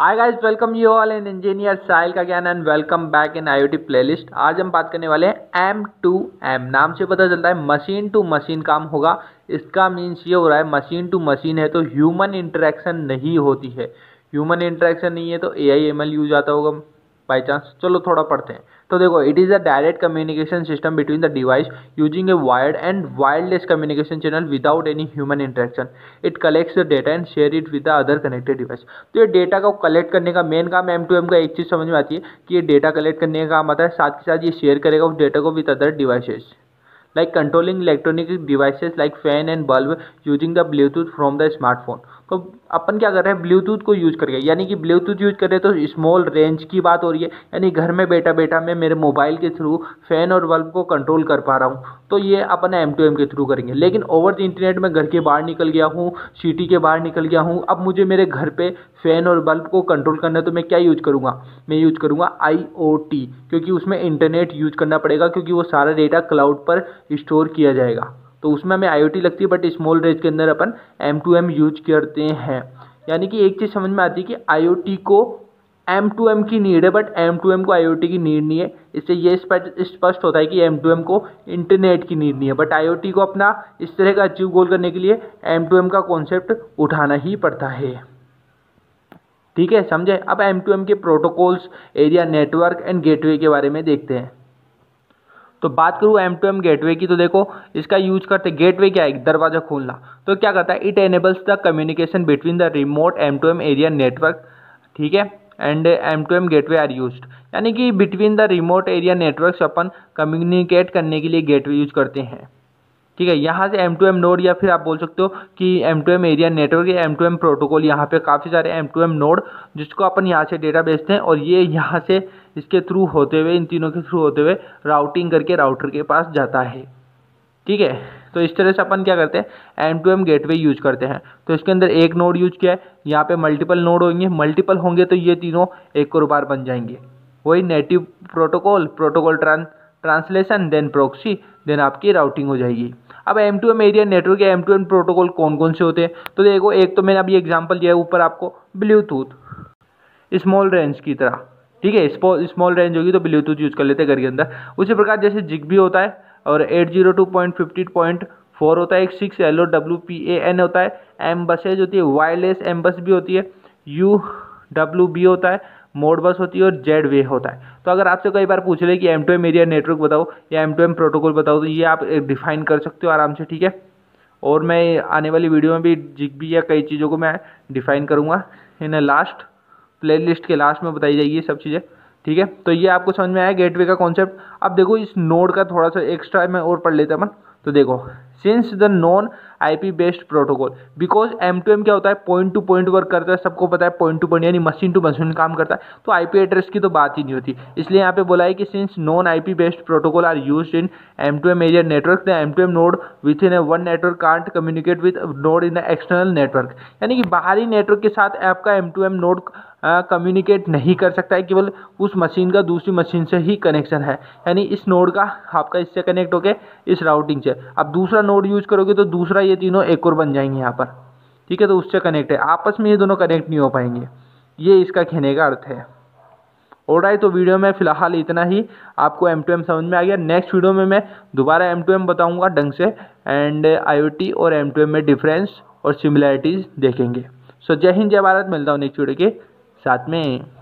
Hi guys, welcome you all in engineer Sahil का ज्ञान and welcome back in IoT playlist. आज हम बात करने वाले हैं M2M। नाम से पता चलता है मशीन टू मशीन काम होगा। इसका मीन्स ये हो रहा है मशीन टू मशीन है तो ह्यूमन इंटरेक्शन नहीं होती है। ह्यूमन इंटरेक्शन नहीं है तो AI ML यूज आता होगा बाई चांस। चलो थोड़ा पढ़ते हैं। तो देखो, it is a direct communication system between the device using a wired and wireless communication channel without any human interaction. It collects the data and share it with the other connected device. तो ये data को collect करने का main काम M2M का एक चीज़ समझ में आती है कि ये डेटा कलेक्ट करने का काम आता है, साथ ही साथ ये शेयर करेगा उस डेटा को with other devices. Like controlling electronic devices like fan and bulb using the Bluetooth from the smartphone. तो अपन क्या कर रहे हैं, ब्लूटूथ को यूज़ करके, यानी कि ब्लूटूथ यूज़ कर रहे हैं तो स्मॉल रेंज की बात हो रही है, यानी घर में बैठा बैठा मैं मेरे मोबाइल के थ्रू फैन और बल्ब को कंट्रोल कर पा रहा हूँ। तो ये अपन M2M के थ्रू करेंगे। लेकिन ओवर द इंटरनेट में घर के बाहर निकल गया हूँ, सिटी के बाहर निकल गया हूँ, अब मुझे मेरे घर पर फैन और बल्ब को कंट्रोल करना है तो मैं क्या यूज़ करूँगा, मैं यूज़ करूँगा IoT, क्योंकि उसमें इंटरनेट यूज करना पड़ेगा, क्योंकि वो सारा डेटा क्लाउड पर स्टोर किया जाएगा। तो उसमें हमें IoT लगती है, बट स्मॉल रेंज के अंदर अपन M2M यूज करते हैं। यानी कि एक चीज़ समझ में आती है कि IoT को M2M की नीड है, बट M2M को IoT की नीड नहीं है। इससे ये स्पष्ट होता है कि M2M को इंटरनेट की नीड नहीं है, बट IoT को अपना इस तरह का अचीव गोल करने के लिए M2M का कॉन्सेप्ट उठाना ही पड़ता है। ठीक है, समझे। अब M2M के protocols, area network and gateway के बारे में देखते हैं। तो बात करूँ M2M गेटवे की, तो देखो इसका यूज करते। गेटवे क्या है, दरवाज़ा खोलना। तो क्या करता है, it enables the communication between the remote M2M area network, ठीक है, and M2M gateway are used. यानी कि between the remote area network अपन कम्युनिकेट करने के लिए गेटवे यूज करते हैं। ठीक है, यहाँ से M2M नोड, या फिर आप बोल सकते हो कि M2M एरिया नेटवर्क या M2M प्रोटोकॉल। यहाँ पे काफ़ी सारे M2M नोड जिसको अपन यहाँ से डेटा भेजते हैं, और ये यहाँ से इसके थ्रू होते हुए, इन तीनों के थ्रू होते हुए राउटिंग करके राउटर के पास जाता है। ठीक है, तो इस तरह से अपन क्या करते हैं, M2M गेटवे यूज करते हैं। तो इसके अंदर एक नोड यूज किया है, यहाँ पर मल्टीपल नोड होंगे। मल्टीपल होंगे तो ये तीनों एक करोबार बन जाएंगे। वही native protocol, protocol translation, then proxy, then आपकी राउटिंग हो जाएगी। अब M2M एरिया नेटवर्क या M2M प्रोटोकॉल कौन कौन से होते हैं, तो देखो एक तो मैंने अभी एग्जांपल दिया है ऊपर आपको, ब्लूटूथ स्मॉल रेंज की तरह। ठीक है, स्मॉल रेंज होगी तो ब्लूटूथ यूज़ कर लेते हैं घर के अंदर। उसी प्रकार जैसे जिग्बी होता है, और 802.15.4 होता है, एक 6LoWPAN होता है, एमबसेज होती है, वायरलेस एमबस भी होती है, UWB होता है, मोडबस होती है, और जेड वे होता है। तो अगर आपसे कई बार पूछ ले कि M2M एरिया नेटवर्क बताओ या M2M प्रोटोकॉल बताओ, तो ये आप डिफाइन कर सकते हो आराम से। ठीक है, और मैं आने वाली वीडियो में भी जिग्बी या कई चीज़ों को मैं डिफाइन करूँगा। इन लास्ट प्लेलिस्ट के लास्ट में बताई जाएगी ये सब चीज़ें। ठीक है, तो ये आपको समझ में आया गेटवे का कॉन्सेप्ट। अब देखो इस नोड का थोड़ा सा एक्स्ट्रा मैं और पढ़ लेता हूँ। तो देखो, since the non IP based protocol, because M2M क्या होता है, पॉइंट टू पॉइंट वर्क करता है, सबको पता है पॉइंट टू पॉइंट, यानी मशीन टू मशीन काम करता है, तो IP एड्रेस की तो बात ही नहीं होती। इसलिए यहाँ पे बोला है कि since non IP based protocol are used in M2M area network, the M2M node with in a one network can't communicate with node in the external network. यानी कि बाहरी नेटवर्क के साथ आपका M2M नोड कम्युनिकेट नहीं कर सकता है, केवल उस मशीन का दूसरी मशीन से ही कनेक्शन है, यानी इस नोड का आपका इससे कनेक्ट होके इस राउटिंग से। अब दूसरा नोड यूज करोगे तो दूसरा ये तीनों एक और बन जाएंगे यहाँ पर। ठीक है, तो उससे कनेक्ट है, आपस में ये दोनों कनेक्ट नहीं हो पाएंगे, ये इसका कहने का अर्थ है। ऑलराइट, तो वीडियो में फिलहाल इतना ही। आपको M2M समझ में आ गया। नेक्स्ट वीडियो में मैं दोबारा M2M बताऊँगा ढंग से, एंड IoT और M2M में डिफरेंस और सिमिलैरिटीज़ देखेंगे। सो जय हिंद, जय भारत। मिलता हूँ नेक्स्ट वीडियो के साथ में।